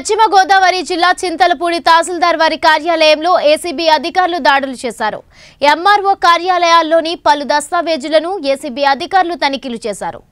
పశ్చిమ గోదావరి జిల్లా చింతలపూడి తహసీల్దార్ వారి కార్యాలయంలో ఏసీబీ అధికారులు దాడులు చేశారు. ఎంఆర్ఓ కార్యాలయాల్లోని పలు దస్తావేజులను ఏసీబీ అధికారులు తనిఖీలు చేశారు.